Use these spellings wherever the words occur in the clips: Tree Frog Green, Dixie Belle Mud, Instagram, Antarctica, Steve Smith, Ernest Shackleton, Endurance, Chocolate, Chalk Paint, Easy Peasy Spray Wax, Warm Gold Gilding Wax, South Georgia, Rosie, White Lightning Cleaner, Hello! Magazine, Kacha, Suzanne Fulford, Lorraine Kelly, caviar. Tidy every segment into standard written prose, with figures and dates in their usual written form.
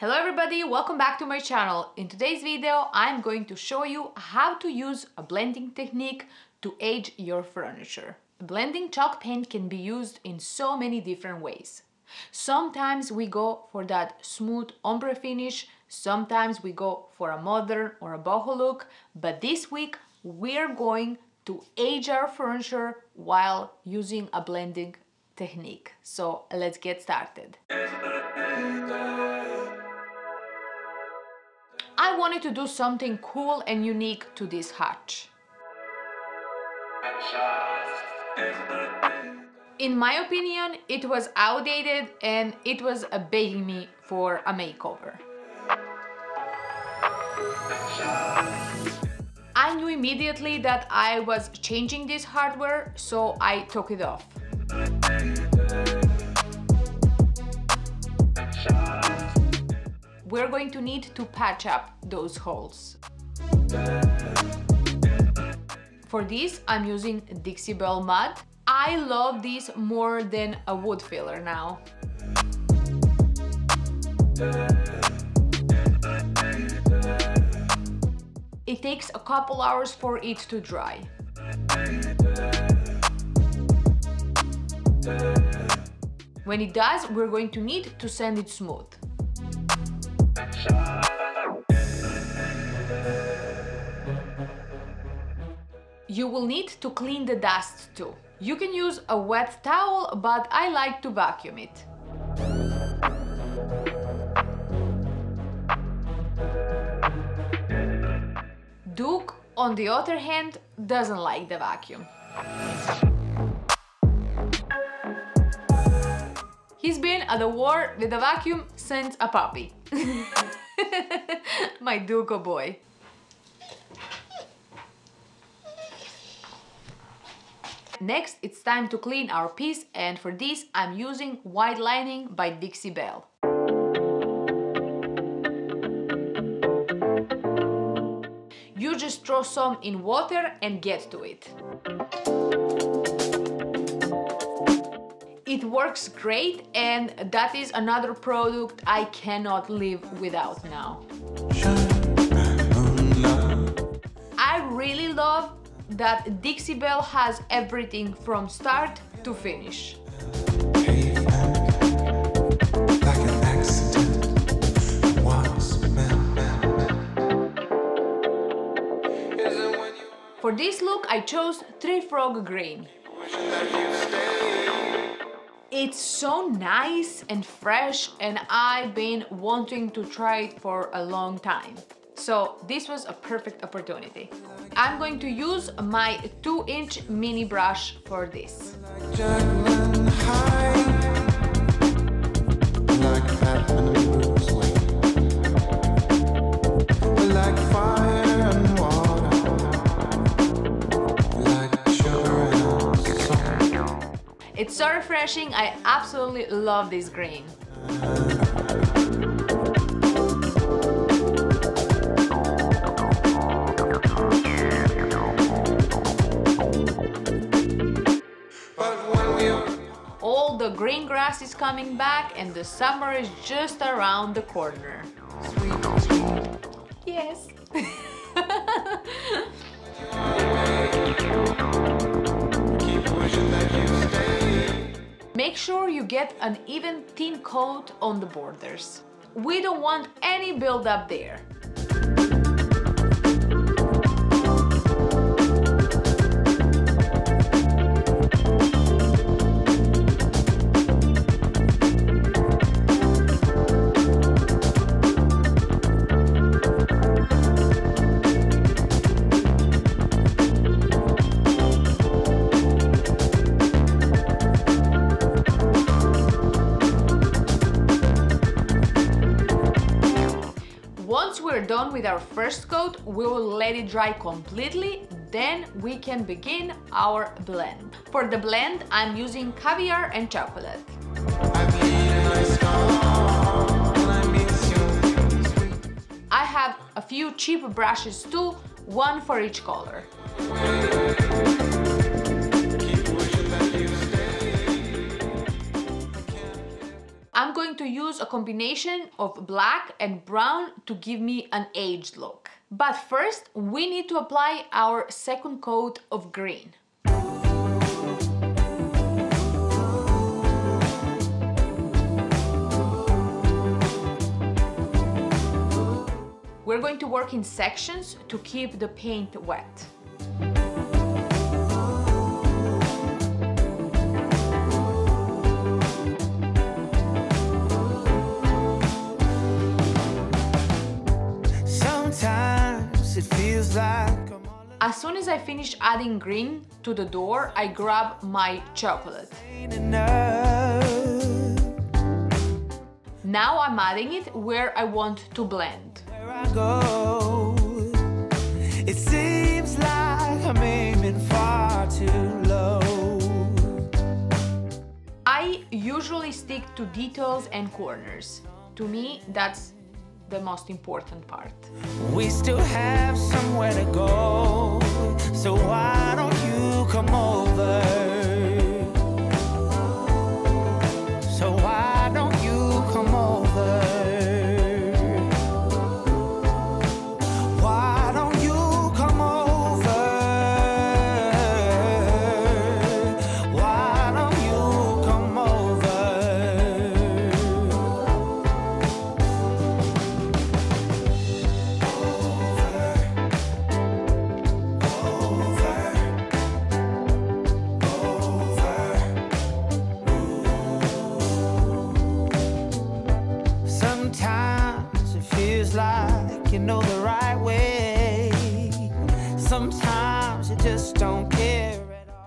Hello everybody, welcome back to my channel. In today's video I'm going to show you how to use a blending technique to age your furniture. Blending chalk paint can be used in so many different ways. Sometimes we go for that smooth ombre finish, sometimes we go for a modern or a boho look, but this week we're going to age our furniture while using a blending technique. So let's get started. I wanted to do something cool and unique to this hatch. In my opinion, it was outdated and it was begging me for a makeover. I knew immediately that I was changing this hardware, so I took it off. We're going to need to patch up those holes. For this, I'm using Dixie Belle Mud. I love this more than a wood filler now. It takes a couple hours for it to dry. When it does, we're going to need to sand it smooth. You will need to clean the dust too. You can use a wet towel, but I like to vacuum it. Duke, on the other hand, doesn't like the vacuum. He's been at the war with a vacuum since a puppy. My Duke boy. Next, it's time to clean our piece, and for this I'm using White Lining by Dixie Belle. You just throw some in water and get to it. It works great, and that is another product I cannot live without now. I really love that Dixie Belle has everything from start to finish. For this look I chose Tree Frog Green. It's so nice and fresh, and I've been wanting to try it for a long time. So this was a perfect opportunity. I'm going to use my 2-inch mini brush for this. It's so refreshing, I absolutely love this green. All the green grass is coming back and the summer is just around the corner. Yes. Make sure you get an even thin coat on the borders. We don't want any buildup there. Once we're done with our first coat, we will let it dry completely, then we can begin our blend. For the blend, I'm using Caviar and Chocolate. I have a few cheap brushes too, one for each color. I'm going going to use a combination of black and brown to give me an aged look. But first, we need to apply our second coat of green. We're going to work in sections to keep the paint wet. Sometimes it feels like as soon as I finish adding green to the door, I grab my chocolate. Now I'm adding it where I want to blend. It seems like I'm aiming far too low. I usually stick to details and corners. To me, that's the most important part. We still have somewhere to go, so why don't you come over? So why don't you come over?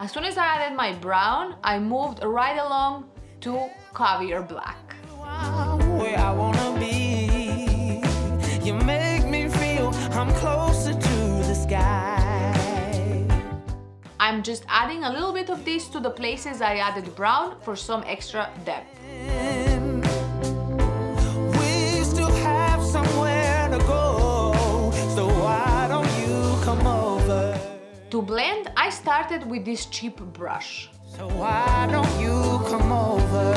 As soon as I added my brown, I moved right along to caviar black. Where I wanna be, you make me feel I'm closer to the sky. I'm just adding a little bit of this to the places I added brown for some extra depth. We still have somewhere to go, so why don't you come over? To blend, I started with this cheap brush. So why don't you come over?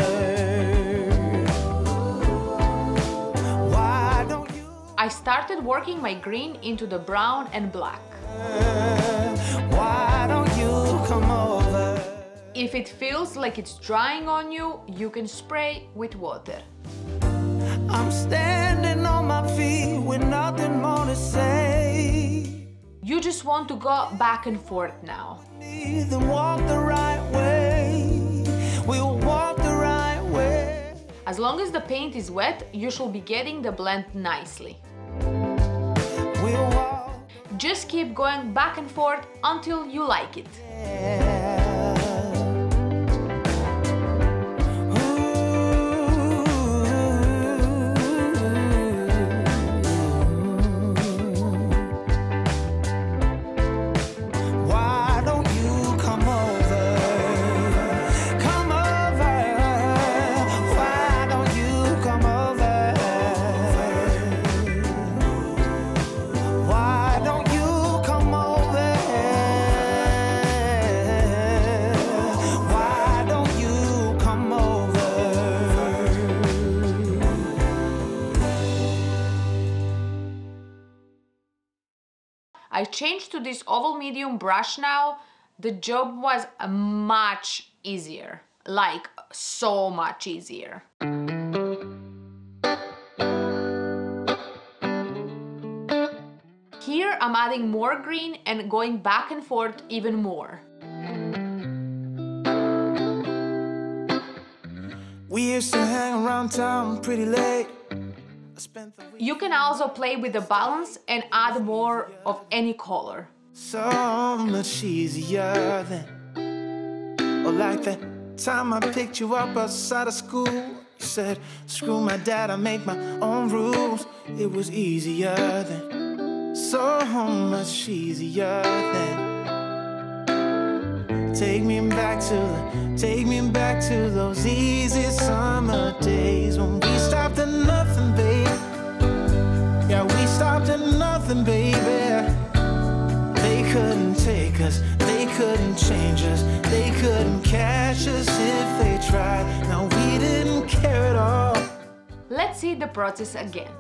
Why don't you? I started working my green into the brown and black. Why don't you come over? If it feels like it's drying on you, you can spray with water. I'm standing on my feet with nothing more to say. You just want to go back and forth now. As long as the paint is wet, you should be getting the blend nicely. Just keep going back and forth until you like it. I changed to this oval medium brush now. The job was much easier, like so much easier. Here I'm adding more green and going back and forth even more. We used to hang around town pretty late. You can also play with the balance and add more of any color. So much easier than, or like that time I picked you up outside of school. You said, screw my dad, I make my own rules. It was easier than, so much easier than. Take me back to those easy summer days when we stopped at nothing, baby. Yeah, we stopped at nothing, baby. They couldn't take us, they couldn't change us, they couldn't catch us if they tried. No, we didn't care at all. see the process again.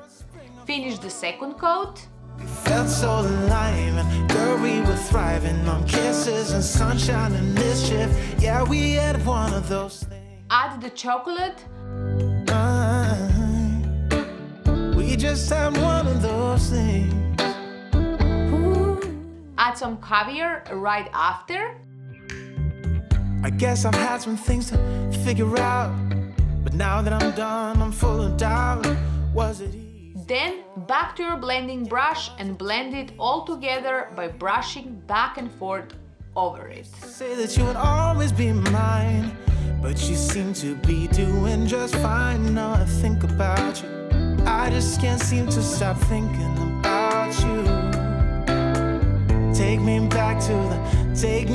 Finish the second coat. We felt so alive and girl we were thriving on kisses and sunshine and mischief. Yeah, we had one of those things. Add the chocolate. We just had one of those things. Add some caviar right after. I guess I've had some things to figure out, but now that I'm done, I'm full of doubt. Was it easy? Then back to your blending brush and blend it all together by brushing back and forth over it. Say that you would always be mine, but you seem to be doing just fine. Now I think about you, I just can't seem to stop thinking about you. Take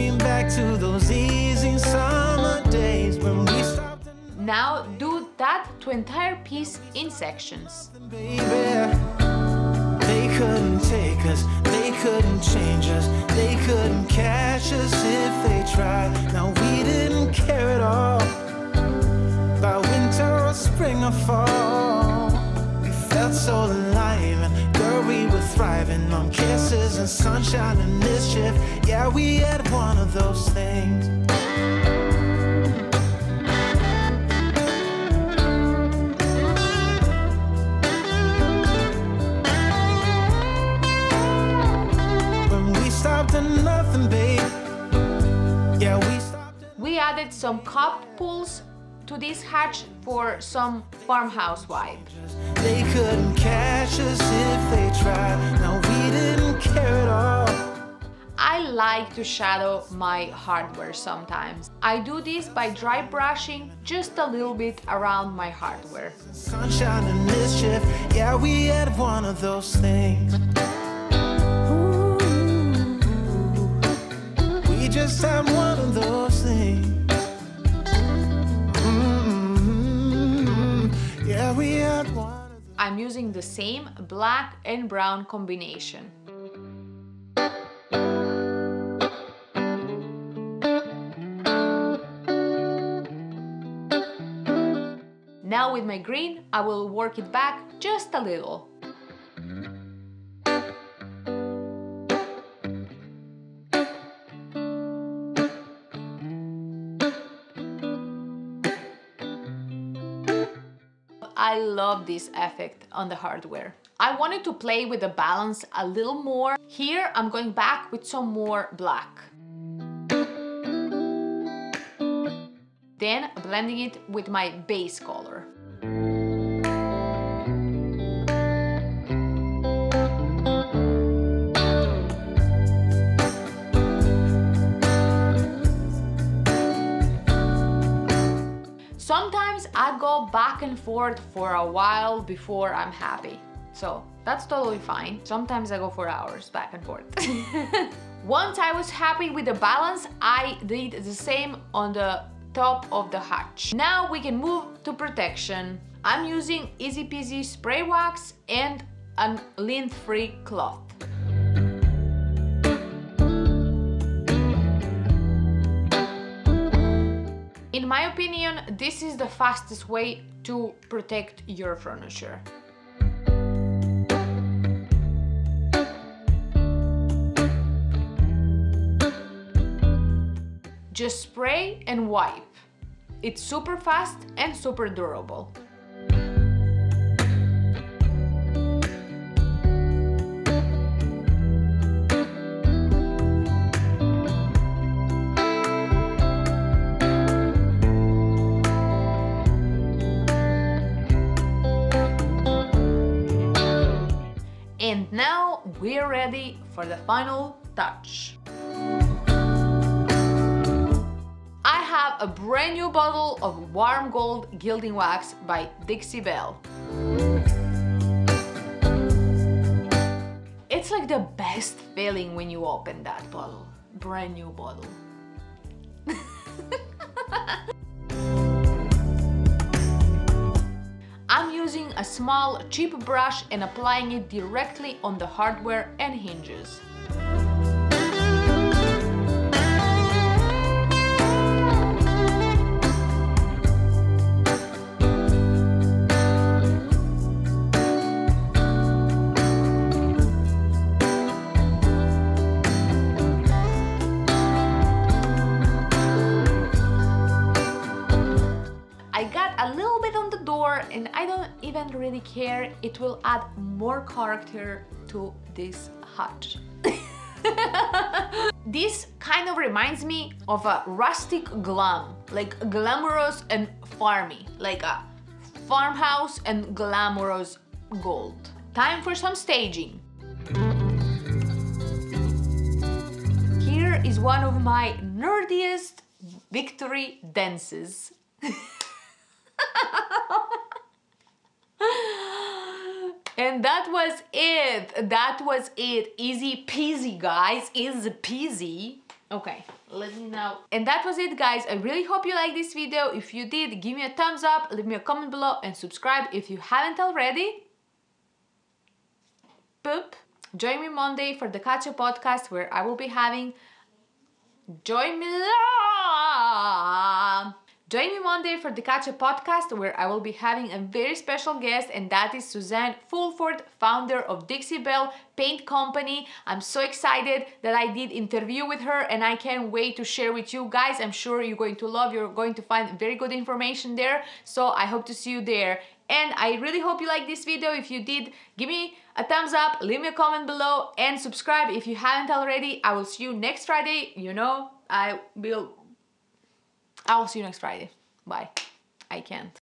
me back to those easy summer days when we stopped. Now do that to entire piece in sections. Baby, they couldn't take us, they couldn't change us, they couldn't catch us if they tried. Now we didn't care at all by winter or spring or fall. We felt so alive and girl we were thriving on kisses and sunshine and mischief. Yeah, we had one of those things. We added some cup pulls to this hatch for some farmhouse vibe. They couldn't catch us if they tried. Now we didn't care at all. I like to shadow my hardware sometimes. I do this by dry brushing just a little bit around my hardware. Sunshine and mischief, yeah, we had one of those things. Just I'm one of those things. Yeah, we had one. I'm using the same black and brown combination. Now with my green, I will work it back just a little. I love this effect on the hardware. I wanted to play with the balance a little more. Here I'm going back with some more black. Then blending it with my base color. Sometimes I go back and forth for a while before I'm happy. So that's totally fine. Sometimes I go for hours back and forth. Once I was happy with the balance, I did the same on the top of the hatch. Now we can move to protection. I'm using Easy Peasy spray wax and a lint-free cloth. In my opinion, this is the fastest way to protect your furniture. Just spray and wipe. It's super fast and super durable. And now we're ready for the final touch. I have a brand new bottle of Warm Gold Gilding Wax by Dixie Belle. It's like the best feeling when you open that bottle. Brand new bottle. I'm using a small, cheap brush and applying it directly on the hardware and hinges. don't really care. It will add more character to this hut. This kind of reminds me of a rustic glam, like glamorous and farmy, like a farmhouse and glamorous gold. Time for some staging. Here is one of my nerdiest victory dances. And that was it. That was it. Easy peasy, guys. Easy peasy. Okay, let me know. And that was it, guys. I really hope you liked this video. If you did, give me a thumbs up, leave me a comment below, and subscribe if you haven't already. Boop. Join me Monday for the Kacha podcast, where I will be having... Join me Monday for the Kacha podcast, where I will be having a very special guest, and that is Suzanne Fulford, founder of Dixie Belle Paint Company. I'm so excited that I did interview with her, and I can't wait to share with you guys. I'm sure you're going to love, you're going to find very good information there. So I hope to see you there. And I really hope you liked this video. If you did, give me a thumbs up, leave me a comment below, and subscribe if you haven't already. I will see you next Friday. You know, I will see you next Friday. Bye. I can't.